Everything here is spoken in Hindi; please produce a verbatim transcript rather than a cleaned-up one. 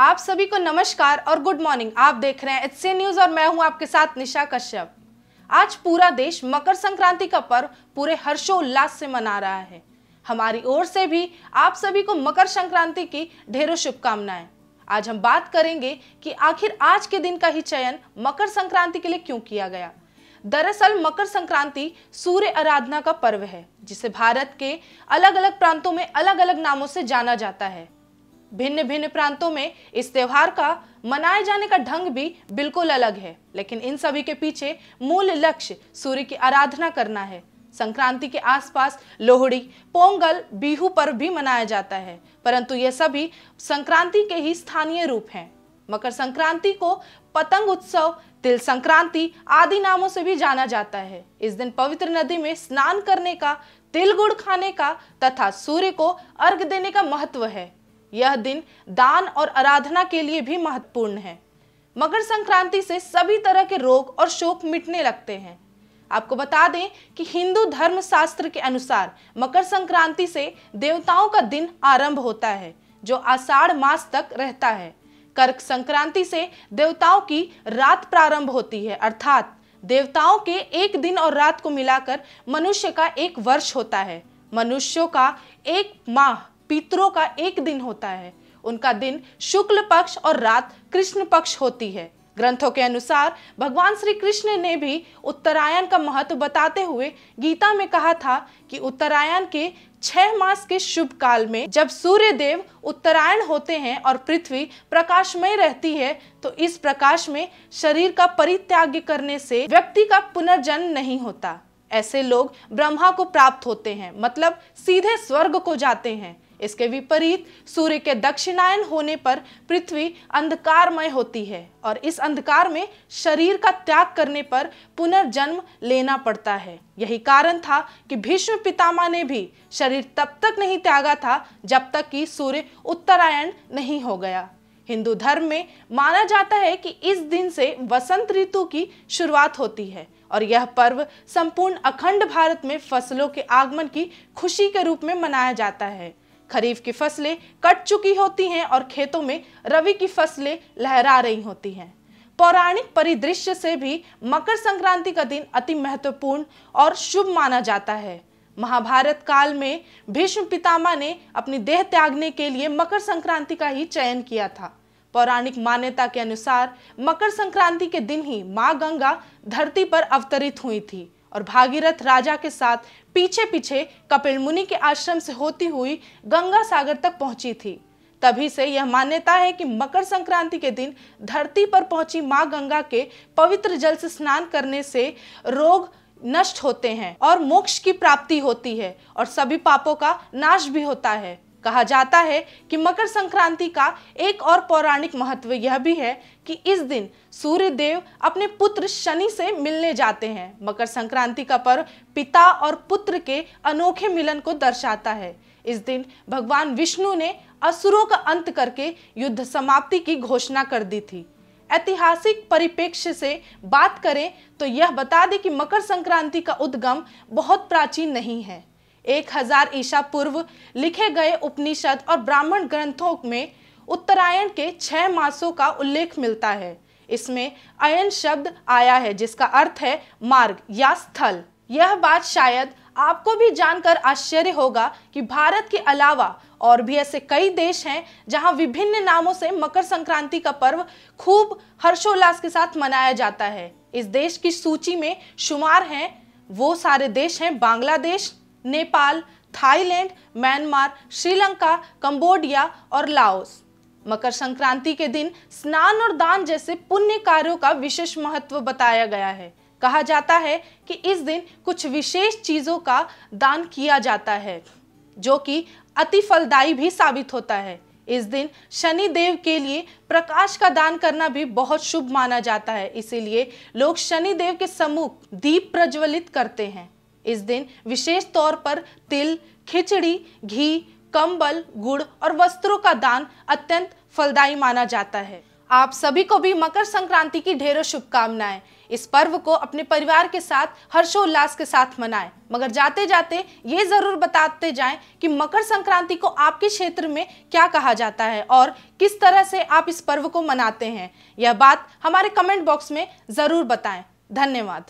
आप सभी को नमस्कार और गुड मॉर्निंग। आप देख रहे हैं एचसी न्यूज़ और मैं हूं आपके साथ निशा कश्यप। आज पूरा देश मकर संक्रांति का पर्व पूरे हर्षोल्लास से मना रहा है। हमारी ओर से भी आप सभी को मकर संक्रांति की ढेरों शुभकामनाएं। आज हम बात करेंगे कि आखिर आज के दिन का ही चयन मकर संक्रांति के लिए क्यों किया गया। दरअसल मकर संक्रांति सूर्य आराधना का पर्व है, जिसे भारत के अलग अलग प्रांतों में अलग अलग नामों से जाना जाता है। भिन्न भिन्न प्रांतों में इस त्योहार का मनाए जाने का ढंग भी बिल्कुल अलग है, लेकिन इन सभी के पीछे मूल लक्ष्य सूर्य की आराधना करना है। संक्रांति के आसपास लोहड़ी, पोंगल, बीहू पर्व भी मनाया जाता है, परंतु ये सभी संक्रांति के ही स्थानीय रूप हैं। मकर संक्रांति को पतंग उत्सव, तिल संक्रांति आदि नामों से भी जाना जाता है। इस दिन पवित्र नदी में स्नान करने का, तिल गुड़ खाने का तथा सूर्य को अर्घ देने का महत्व है। यह दिन दान और आराधना के लिए भी महत्वपूर्ण है। मकर संक्रांति से सभी तरह के रोग और शोक मिटने लगते हैं। आपको बता दें कि हिंदू धर्म शास्त्र के अनुसार मकर संक्रांति से देवताओं का दिन आरंभ होता है, जो आषाढ़ मास तक रहता है। कर्क संक्रांति से देवताओं की रात प्रारंभ होती है, अर्थात देवताओं के एक दिन और रात को मिलाकर मनुष्य का एक वर्ष होता है। मनुष्यों का एक माह पितरों का एक दिन होता है। उनका दिन शुक्ल पक्ष और रात कृष्ण पक्ष होती है। ग्रंथों के अनुसार भगवान श्री कृष्ण ने भी उत्तरायण का महत्व बताते हुए गीता में कहा था कि उत्तरायण के छह मास के शुभ काल में जब सूर्य देव उत्तरायण होते हैं और पृथ्वी प्रकाशमय रहती है, तो इस प्रकाश में शरीर का परित्याग करने से व्यक्ति का पुनर्जन्म नहीं होता। ऐसे लोग ब्रह्मा को प्राप्त होते हैं, मतलब सीधे स्वर्ग को जाते हैं। इसके विपरीत सूर्य के दक्षिणायन होने पर पृथ्वी अंधकारमय होती है और इस अंधकार में शरीर का त्याग करने पर पुनर्जन्म लेना पड़ता है। यही कारण था कि भीष्म पितामह ने भी शरीर तब तक नहीं त्यागा था जब तक कि सूर्य उत्तरायण नहीं हो गया। हिंदू धर्म में माना जाता है कि इस दिन से वसंत ऋतु की शुरुआत होती है और यह पर्व संपूर्ण अखंड भारत में फसलों के आगमन की खुशी के रूप में मनाया जाता है। खरीफ की फसलें कट चुकी होती हैं और खेतों में रबी की फसलें लहरा रही होती हैं। पौराणिक परिदृश्य से भी मकर संक्रांति का दिन अति महत्वपूर्ण और शुभ माना जाता है। महाभारत काल में भीष्म पितामह ने अपनी देह त्यागने के लिए मकर संक्रांति का ही चयन किया था। पौराणिक मान्यता के अनुसार मकर संक्रांति के दिन ही माँ गंगा धरती पर अवतरित हुई थी और भागीरथ राजा के साथ पीछे पीछे कपिल मुनि के आश्रम से होती हुई गंगा सागर तक पहुंची थी। तभी से यह मान्यता है कि मकर संक्रांति के दिन धरती पर पहुंची मां गंगा के पवित्र जल से स्नान करने से रोग नष्ट होते हैं और मोक्ष की प्राप्ति होती है और सभी पापों का नाश भी होता है। कहा जाता है कि मकर संक्रांति का एक और पौराणिक महत्व यह भी है कि इस दिन सूर्य देव अपने पुत्र शनि से मिलने जाते हैं। मकर संक्रांति का पर्व पिता और पुत्र के अनोखे मिलन को दर्शाता है। इस दिन भगवान विष्णु ने असुरों का अंत करके युद्ध समाप्ति की घोषणा कर दी थी। ऐतिहासिक परिप्रेक्ष्य से बात करें तो यह बता दें कि मकर संक्रांति का उद्गम बहुत प्राचीन नहीं है। एक हजार ईसा पूर्व लिखे गए उपनिषद और ब्राह्मण ग्रंथों में उत्तरायण के छह मासों का उल्लेख मिलता है। इसमें अयन शब्द आया है, जिसका अर्थ है मार्ग या स्थल। यह बात शायद आपको भी जानकर आश्चर्य होगा कि भारत के अलावा और भी ऐसे कई देश हैं जहां विभिन्न नामों से मकर संक्रांति का पर्व खूब हर्षोल्लास के साथ मनाया जाता है। इस देश की सूची में शुमार हैं वो सारे देश हैं Bangladesh, Nepal, Thailand, Myanmar, Sri Lanka, Cambodia और लाओस। मकर संक्रांति के दिन स्नान और दान जैसे पुण्य कार्यों का विशेष महत्व बताया गया है। कहा जाता है कि इस दिन कुछ विशेष चीजों का दान किया जाता है, जो कि अति फलदायी भी साबित होता है। इस दिन शनि देव के लिए प्रकाश का दान करना भी बहुत शुभ माना जाता है, इसीलिए लोग शनि देव के सम्मुख दीप प्रज्वलित करते हैं। इस दिन विशेष तौर पर तिल, खिचड़ी, घी, कंबल, गुड़ और वस्त्रों का दान अत्यंत फलदायी माना जाता है। आप सभी को भी मकर संक्रांति की ढेरों शुभकामनाएं। इस पर्व को अपने परिवार के साथ हर्षोल्लास के साथ मनाएं। मगर जाते जाते ये जरूर बताते जाएं कि मकर संक्रांति को आपके क्षेत्र में क्या कहा जाता है और किस तरह से आप इस पर्व को मनाते हैं। यह बात हमारे कमेंट बॉक्स में जरूर बताएं। धन्यवाद।